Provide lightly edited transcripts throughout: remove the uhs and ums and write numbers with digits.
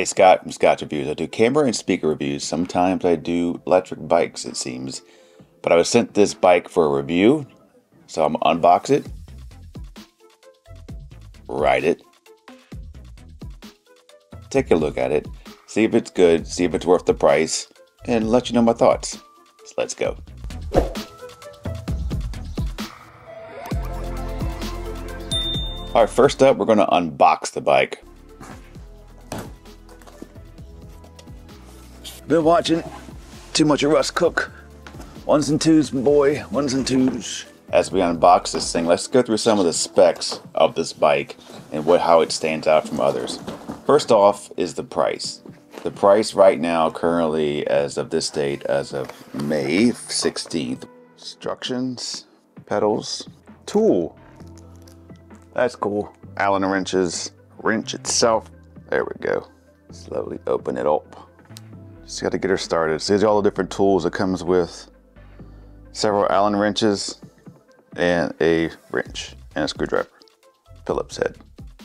Hey Scott from Scott's Reviews. I do camera and speaker reviews. Sometimes I do electric bikes, it seems. But I was sent this bike for a review, so I'm gonna unbox it, ride it, take a look at it, see if it's good, see if it's worth the price, and let you know my thoughts. So let's go. All right, first up, we're gonna unbox the bike. Been watching too much of Russ Cook. Ones and twos, boy, ones and twos. As we unbox this thing, let's go through some of the specs of this bike and how it stands out from others. First off is the price. The price right now, currently, as of this date, as of May 16th. Instructions, pedals, tool. That's cool. Allen wrenches, wrench itself. There we go. Slowly open it up. Just got to get her started. So these are all the different tools it comes with. Several Allen wrenches and a wrench and a screwdriver. Phillips head.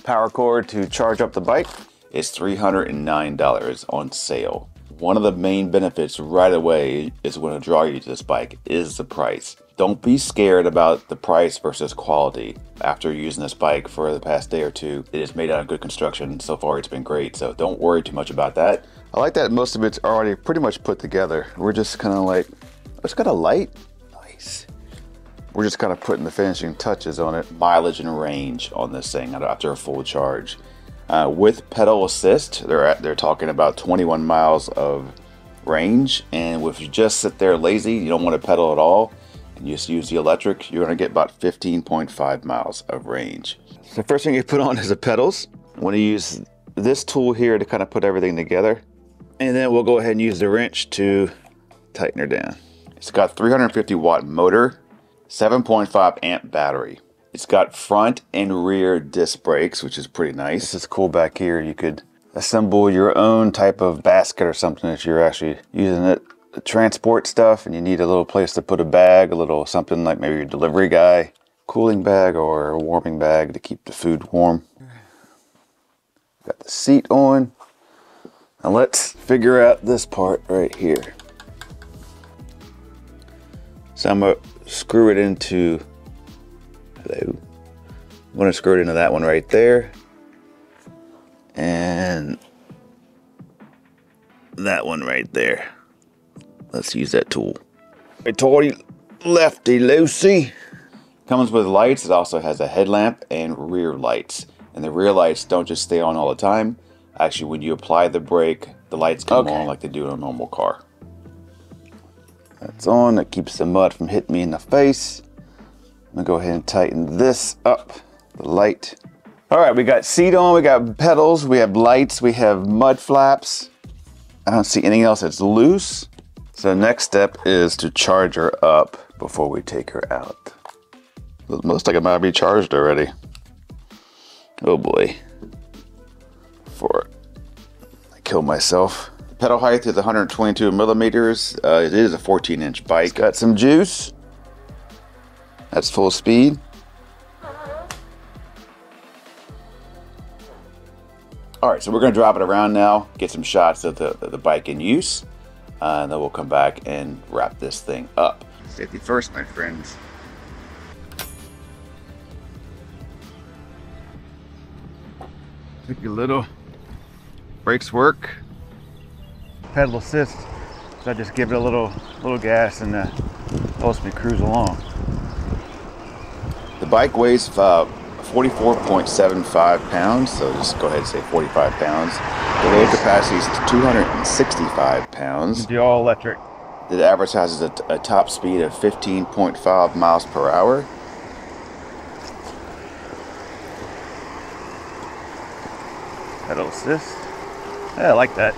Power cord to charge up the bike is $309 on sale. One of the main benefits right away is going to draw you to this bike is the price. Don't be scared about the price versus quality. After using this bike for the past day or two, it is made out of good construction. So far, it's been great. So don't worry too much about that. I like that most of it's already pretty much put together. We're just kind of like, it's got a light. Nice. We're just kind of putting the finishing touches on it. Mileage and range on this thing after a full charge. With pedal assist, they're talking about 21 miles of range. And if you just sit there lazy, you don't want to pedal at all, and you just use the electric, you're going to get about 15.5 miles of range. So the first thing you put on is the pedals. I'm going to use this tool here to kind of put everything together. And then we'll go ahead and use the wrench to tighten her down. It's got 350-watt motor, 7.5-amp battery. It's got front and rear disc brakes, which is pretty nice. This is cool back here. You could assemble your own type of basket or something if you're actually using it to transport stuff and you need a little place to put a bag, a little something like maybe your delivery guy, cooling bag or a warming bag to keep the food warm. Got the seat on. Now let's figure out this part right here. So I'm gonna screw it into I'm going to screw it into that one right there. And that one right there. Let's use that tool. It's already lefty loosey. Comes with lights. It also has a headlamp and rear lights. And the rear lights don't just stay on all the time. Actually, when you apply the brake, the lights come on like they do in a normal car. That's on. That keeps the mud from hitting me in the face. I'm gonna go ahead and tighten this up, the light. All right, we got seat on, we got pedals, we have lights, we have mud flaps. I don't see anything else that's loose. So next step is to charge her up before we take her out. It looks like it might be charged already. Oh boy. Before I kill myself. The pedal height is 122 millimeters. It is a 14-inch bike. It's got some juice. That's full speed. All right, so we're gonna drop it around now, get some shots of the bike in use, and then we'll come back and wrap this thing up. Safety first, my friends. Take your little brakes work. Pedal assist, so I just give it a little gas and helps me cruise along. The bike weighs 44.75 pounds, so just go ahead and say 45 pounds. The load capacity is 265 pounds. It's all electric. It advertises a top speed of 15.5 miles per hour. Pedal assist. Yeah, I like that.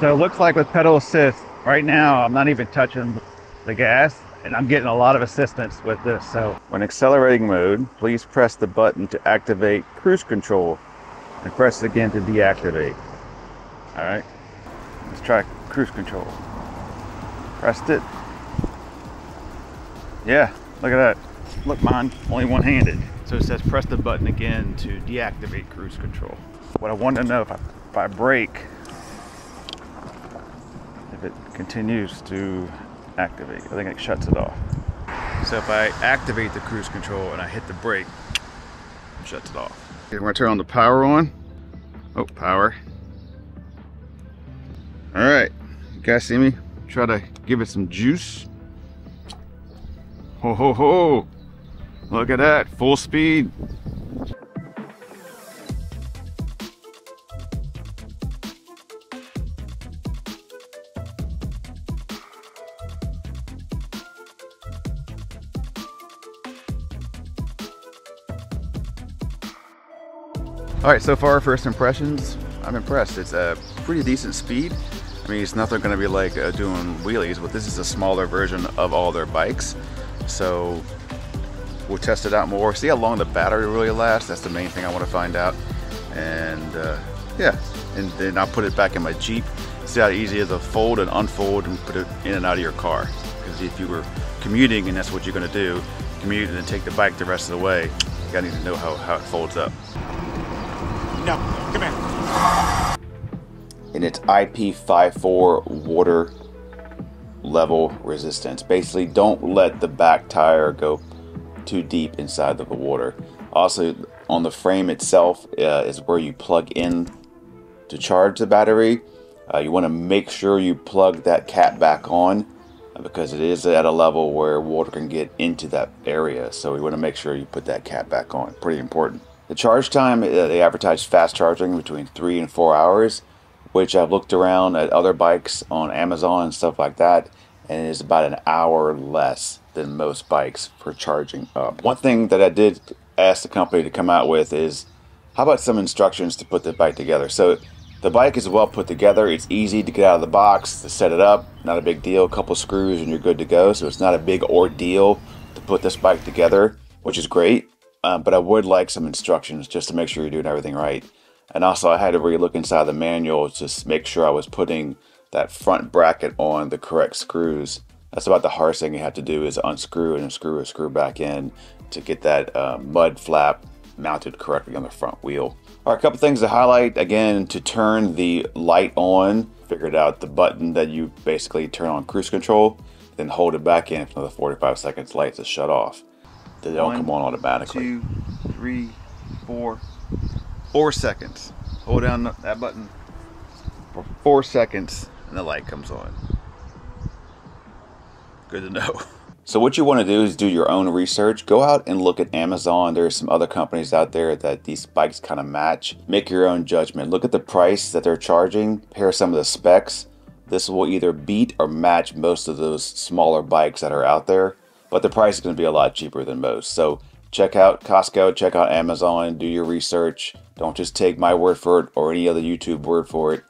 So it looks like with pedal assist, right now I'm not even touching the gas. And I'm getting a lot of assistance with this, so. When accelerating mode, please press the button to activate cruise control and press it again to deactivate. All right, let's try cruise control. Pressed it. Yeah, look at that. Look, mine, only one-handed. So it says press the button again to deactivate cruise control. What I want to know if I if I brake, if it continues to activate, I think it shuts it off. So if I activate the cruise control and I hit the brake, it shuts it off. Okay, I'm gonna turn on the power on. Oh, power. All right, you guys see me? Try to give it some juice. Ho, ho, ho. Look at that, full speed. All right, so far, first impressions, I'm impressed. It's a pretty decent speed. I mean, it's nothing gonna be like doing wheelies, but this is a smaller version of all their bikes. So we'll test it out more, see how long the battery really lasts. That's the main thing I wanna find out. And yeah, and then I'll put it back in my Jeep, see how easy it is to fold and unfold and put it in and out of your car. Because if you were commuting, and that's what you're gonna do, commute and then take the bike the rest of the way, you gotta need to know how it folds up. No, come here. And it's IP54 water level resistance. Basically, don't let the back tire go too deep inside of the water. Also, on the frame itself is where you plug in to charge the battery. You want to make sure you plug that cap back on because it is at a level where water can get into that area. So you want to make sure you put that cap back on. Pretty important. The charge time, they advertise fast charging between 3 and 4 hours, which I've looked around at other bikes on Amazon and stuff like that, and it is about an hour less than most bikes for charging up. One thing that I did ask the company to come out with is, how about some instructions to put the bike together? So the bike is well put together. It's easy to get out of the box, to set it up, not a big deal, a couple screws and you're good to go. So it's not a big ordeal to put this bike together, which is great. But I would like some instructions just to make sure you're doing everything right. And also I had to re-look inside the manual to make sure I was putting that front bracket on the correct screws. That's about the hardest thing you have to do, is unscrew and unscrew a screw back in to get that mud flap mounted correctly on the front wheel. All right, a couple things to highlight. Again, to turn the light on, figured out the button that you basically turn on cruise control, then hold it back in for another 45 seconds, lights to shut off. They don't come on automatically. 1, 2, 3, 4 seconds. Hold down that button for 4 seconds and the light comes on. Good to know. So what you want to do is do your own research. Go out and look at Amazon. There's some other companies out there that these bikes kind of match. Make your own judgment. Look at the price that they're charging. Compare some of the specs. This will either beat or match most of those smaller bikes that are out there. But the price is going to be a lot cheaper than most. So check out Costco, check out Amazon, do your research. Don't just take my word for it or any other YouTube word for it.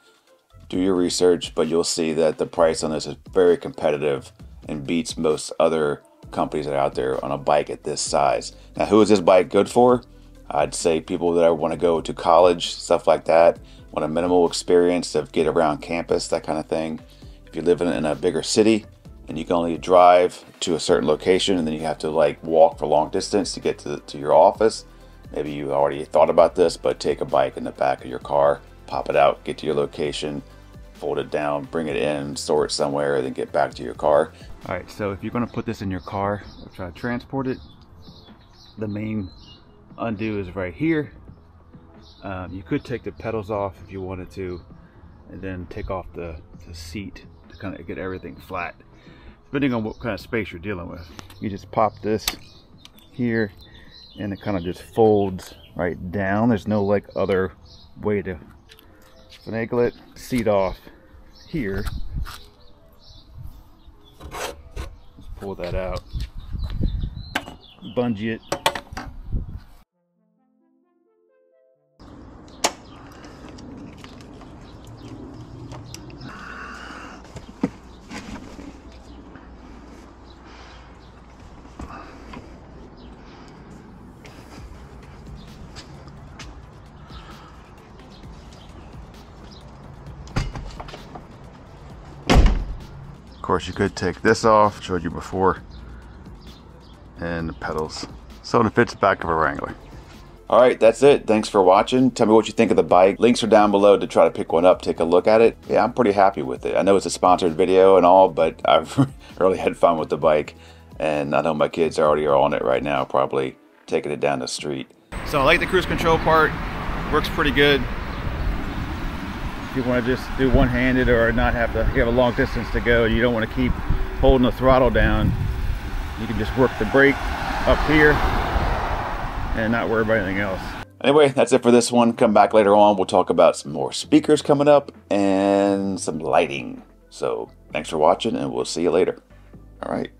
Do your research, but you'll see that the price on this is very competitive and beats most other companies that are out there on a bike at this size. Now, who is this bike good for? I'd say people that want to go to college, stuff like that, want a minimal experience to get around campus, that kind of thing. If you live in a bigger city, and you can only drive to a certain location and then you have to like walk for long distance to get to your office. Maybe you already thought about this, but take a bike in the back of your car, pop it out, get to your location, fold it down, bring it in, store it somewhere, and then get back to your car. All right, so if you're gonna put this in your car or try to transport it, the main undo is right here. You could take the pedals off if you wanted to, and then take off the seat to kind of get everything flat. Depending on what kind of space you're dealing with. You just pop this here and it kind of just folds right down. There's no like other way to finagle it. Seat off here. Just pull that out. Bungee it. Of course, you could take this off, showed you before, and the pedals, so it fits the back of a Wrangler. Alright, that's it. Thanks for watching. Tell me what you think of the bike. Links are down below to try to pick one up, take a look at it. Yeah, I'm pretty happy with it. I know it's a sponsored video and all, but I've really had fun with the bike. And I know my kids already are on it right now, probably taking it down the street. So I like the cruise control part. Works pretty good. If you want to just do one-handed or not have to, you have a long distance to go and you don't want to keep holding the throttle down, you can just work the brake up here and not worry about anything else. Anyway, that's it for this one. Come back later on. We'll talk about some more speakers coming up and some lighting. So thanks for watching and we'll see you later. All right.